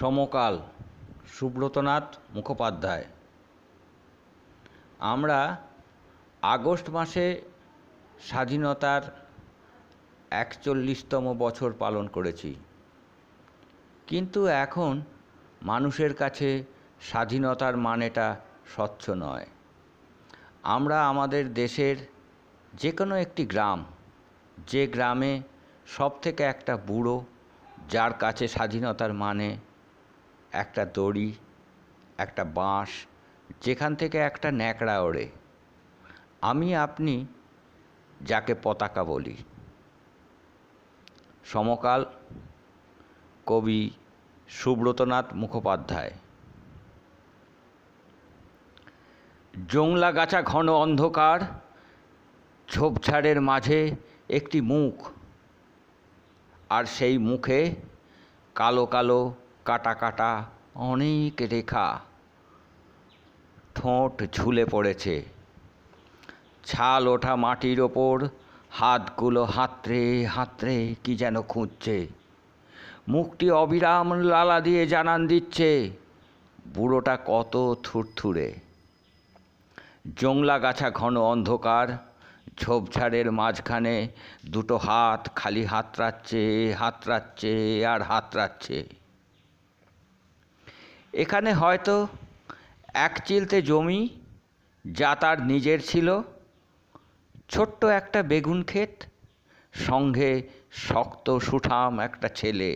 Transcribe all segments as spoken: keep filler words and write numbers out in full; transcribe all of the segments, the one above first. সমকাল সুব্রতনাথ মুখোপাধ্যায়। আমরা আগস্ট মাসে স্বাধীনতার একচল্লিশতম বছর পালন করেছি, কিন্তু এখন মানুষের কাছে স্বাধীনতার মানেটা স্বচ্ছ নয়। আমরা আমাদের দেশের যে কোনো একটি গ্রাম, যে গ্রামে সব থেকে একটা বুড়ো, যার কাছে স্বাধীনতার মানে একটা দড়ি, একটা বাঁশ, যেখান থেকে একটা ন্যাকড়া ওড়ে, আমি আপনি যাকে পতাকা বলি। সমকাল কবি সুব্রতনাথ মুখোপাধ্যায়। জংলা গাছা ঘন অন্ধকার, ঝোপঝাড়ের মাঝে একটি মুখ, আর সেই মুখে কালো কালো কাটা কাটা অনেক রেখা, ঠোঁট ঝুলে পড়েছে। ছাল ওঠা মাটির ওপর হাতগুলো হাতড়ে হাতড়ে কি যেন খুঁজছে। মুখটি অবিরাম লালা দিয়ে জানান দিচ্ছে বুড়োটা কত থুরথুরে। জংলা গাছা ঘন অন্ধকার, ঝোপঝাড়ের মাঝখানে দুটো হাত খালি হাতড়াচ্ছে হাতড়াচ্ছে আর হাতড়াচ্ছে। এখানে হয়তো এক চিলতে জমি, যা তার নিজের ছিল, ছোট্ট একটা বেগুন ক্ষেত, সঙ্গে শক্ত সুঠাম একটা ছেলে,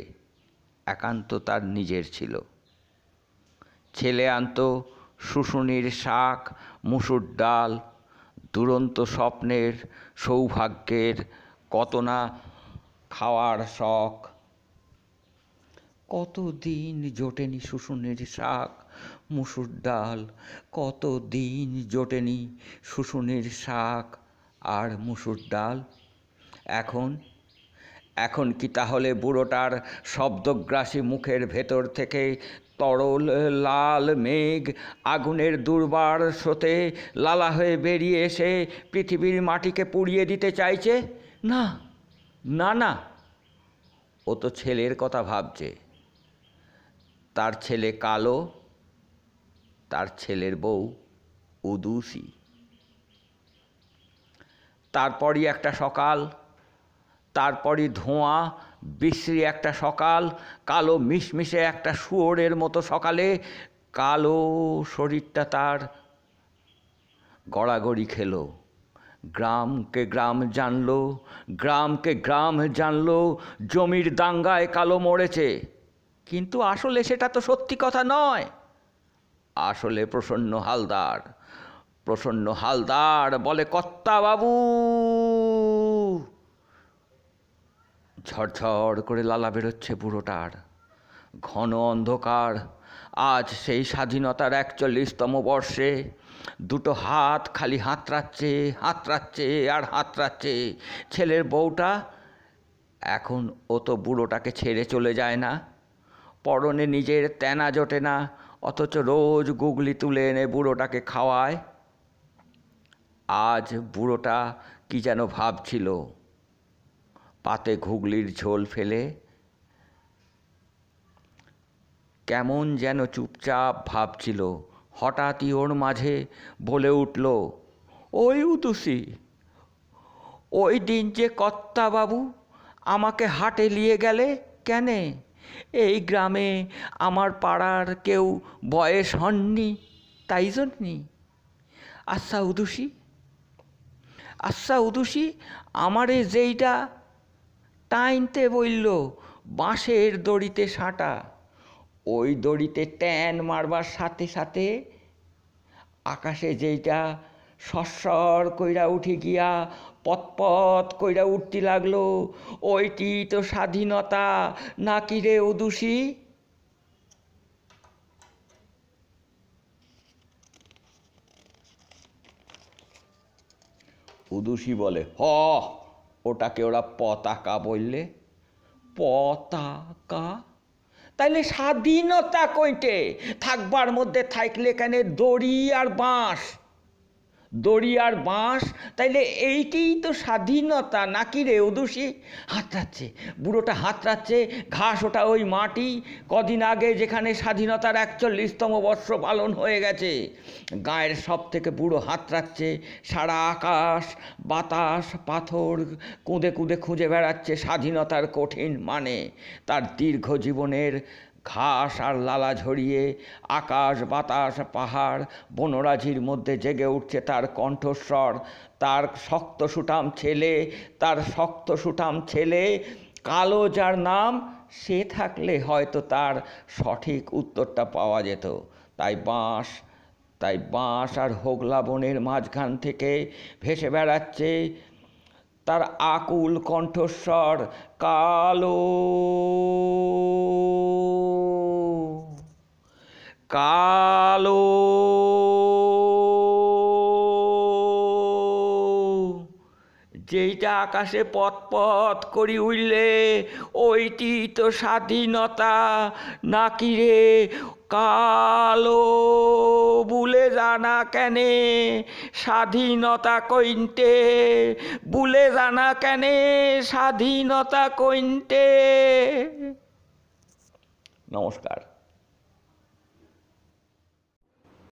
একান্ত তার নিজের ছিল। ছেলে আনত শুশুনির শাক, মুসুর ডাল, দুরন্ত স্বপ্নের, সৌভাগ্যের, কত না খাওয়ার শখ। কতদিন জোটেনি শুশুনির শাক, মুসুর ডাল, কতদিন জোটেনি শুশুনির শাক আর মুসুর ডাল। এখন এখন কি তাহলে বুড়োটার শব্দগ্রাসী মুখের ভেতর থেকে তরল লাল মেঘ আগুনের দুর্বার স্রোতে লালা হয়ে বেরিয়ে এসে পৃথিবীর মাটিকে পুড়িয়ে দিতে চাইছে? না, না, না, ও তো ছেলের কথা ভাবছে। তার ছেলে কালো, তার ছেলের বউ উদুসি। তারপরই একটা সকাল, তারপরই ধোঁয়া বিশ্রী একটা সকাল, কালো মিশমিশে একটা শুয়োরের মতো সকালে কালো শরীরটা তার গড়াগড়ি খেলো। গ্রামকে গ্রাম জানলো, গ্রামকে গ্রাম জানলো। জমির দাঙ্গায় কালো মরেছে, কিন্তু আসলে সেটা তো সত্যি কথা নয়। আসলে প্রসন্ন হালদার, প্রসন্ন হালদার বলে, কর্তা বাবু। ঝরঝর করে লালা বেরোচ্ছে বুড়োটার। ঘন অন্ধকার। আজ সেই স্বাধীনতার একচল্লিশতম বর্ষে দুটো হাত খালি হাতড়াচ্ছে হাতড়াচ্ছে আর হাতড়াচ্ছে। ছেলের বউটা এখন, ও তো বুড়োটাকে ছেড়ে চলে যায় না, পরনে নিজের তেনা জোটে না, অথচ রোজ গুগলি তুলে এনে বুড়োটাকে খাওয়ায়। আজ বুড়োটা কি যেন ভাবছিল, পাতে ঘুগলির ঝোল ফেলে কেমন যেন চুপচাপ ভাবছিল। হঠাৎই ওর মাঝে বলে উঠল, ওই উদুসি, ওই দিন যে কর্তা বাবু আমাকে হাটে নিয়ে গেলে, কেনে এই গ্রামে আমার পাড়ার কেউ বয়স হননি, তাই জন্যে। আচ্ছা উদুসি, আচ্ছা উদুসি, আমারে যেইটা টাইনতে বলল বাঁশের দড়িতে সাঁটা, ওই দড়িতে ট্যান মারবার সাথে সাথে আকাশে যেইটা সরসর কইরা উঠে গিয়া পতপত কইরা উঠতে লাগলো, ওইটি তো স্বাধীনতা নাকি রে উদুসি? উদুসি বলে, হ, ওটাকে ওরা পতাকা বললে। পতাকা? তাইলে স্বাধীনতা কইটে? থাকবার মধ্যে থাকলে কেন দড়ি আর বাঁশ? দড়িয়ার বাঁশ, তাইলে এইটাই তো স্বাধীনতা নাকি রে? ওদুষী হাতড়াচ্ছে, বুড়োটা হাতড়াচ্ছে, ঘাস ওটা ওই মাটি। কদিন আগে যেখানে স্বাধীনতার একচল্লিশতম বর্ষ পালন হয়ে গেছে, গায়ের সব থেকে বুড়ো হাতড়াচ্ছে, সারা আকাশ বাতাস পাথর কুঁদে কুঁদে খুঁজে বেড়াচ্ছে স্বাধীনতার কঠিন মানে। তার দীর্ঘ জীবনের ঘাস আর লালা ঝরিয়ে আকাশ বাতাস পাহাড় বনরাজির মধ্যে জেগে উঠছে তার কণ্ঠস্বর। তার শক্ত সুঠাম ছেলে তার শক্ত সুঠাম ছেলে কালো যার নাম, সে থাকলে হয়তো তার সঠিক উত্তরটা পাওয়া যেত। তাই বাঁশ তাই বাঁশ আর হোগলা বনের মাঝখান থেকে ভেসে বেড়াচ্ছে তার আকুল কণ্ঠস্বর, কালো কালো যেইটা আকাশে পথ পথ করি উইলে, ওইটি তো স্বাধীনতা নাকি রে? কালো বুলে জানা কেনে স্বাধীনতা কইন্তে, বুলে জানা কেনে স্বাধীনতা কইন্তে। নমস্কার।